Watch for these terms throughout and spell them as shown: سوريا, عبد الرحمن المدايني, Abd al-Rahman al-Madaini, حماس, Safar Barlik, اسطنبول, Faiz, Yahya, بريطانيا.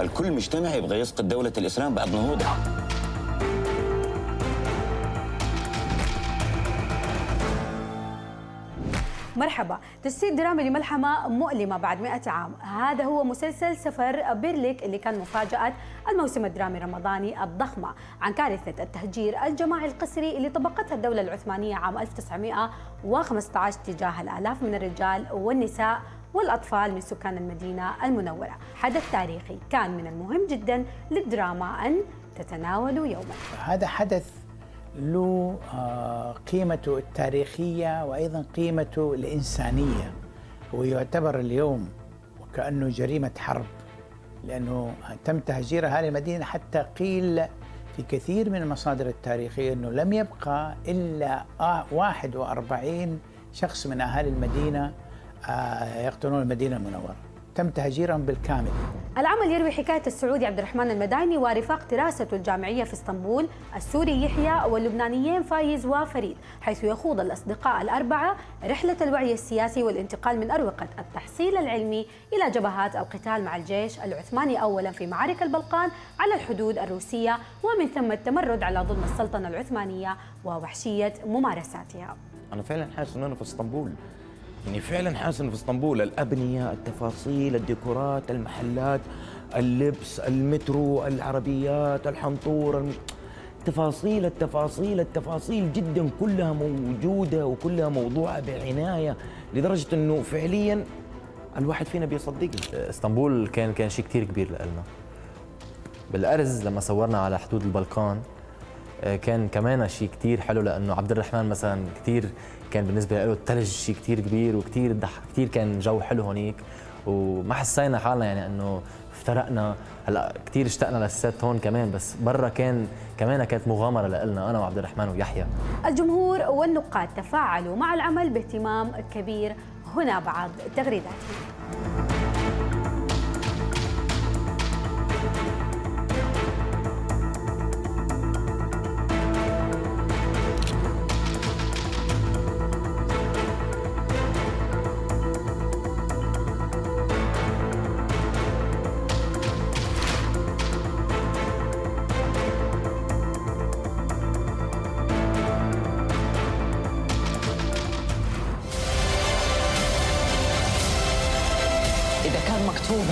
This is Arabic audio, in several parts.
الكل مجتمع يبغى يسقط دولة الإسلام بعد نهوضها. مرحبا، تجسيد درامي لملحمة مؤلمة بعد 100 عام، هذا هو مسلسل سفر بيرليك اللي كان مفاجأة الموسم الدرامي الرمضاني الضخمة عن كارثة التهجير الجماعي القسري اللي طبقتها الدولة العثمانية عام 1915 تجاه الآلاف من الرجال والنساء والأطفال من سكان المدينة المنورة. حدث تاريخي كان من المهم جدا للدراما أن تتناوله يوما. هذا حدث له قيمته التاريخية وأيضا قيمته الإنسانية، ويعتبر اليوم وكأنه جريمة حرب، لأنه تم تهجير هذه المدينة. حتى قيل في كثير من المصادر التاريخية أنه لم يبقى إلا 41 شخص من أهالي المدينة يقطنون المدينة المنورة، تم تهجيرهم بالكامل. العمل يروي حكاية السعودي عبد الرحمن المدايني ورفاق دراسته الجامعية في اسطنبول، السوري يحيى واللبنانيين فايز وفريد، حيث يخوض الأصدقاء الأربعة رحلة الوعي السياسي والانتقال من أروقة التحصيل العلمي إلى جبهات القتال مع الجيش العثماني، أولا في معارك البلقان على الحدود الروسية، ومن ثم التمرد على ظلم السلطنة العثمانية ووحشية ممارساتها. أنا فعلا حاسس أنه في اسطنبول، يعني فعلا حاسس في اسطنبول، الابنيه، التفاصيل، الديكورات، المحلات، اللبس، المترو، العربيات، الحنطور، تفاصيل التفاصيل التفاصيل جدا، كلها موجوده وكلها موضوعه بعنايه لدرجه انه فعليا الواحد فينا بيصدقها. اسطنبول كان شيء كثير كبير لنا. بالارز لما صورنا على حدود البلقان كان كمان شيء كثير حلو، لانه عبد الرحمن مثلا كثير كان بالنسبه له الثلج شيء كثير كبير، وكثير كثير كان جو حلو هونيك، وما حسينا حالنا يعني انه افترقنا. هلا كثير اشتقنا للست هون كمان، بس برا كمان كانت مغامره لنا انا وعبد الرحمن ويحيى. الجمهور والنقاد تفاعلوا مع العمل باهتمام كبير، هنا بعض تغريداتهم.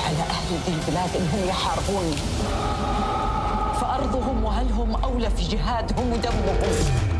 على أهل ذي البلاد إنهم يحاربون فأرضهم وأهلهم أولى في جهادهم ودمهم.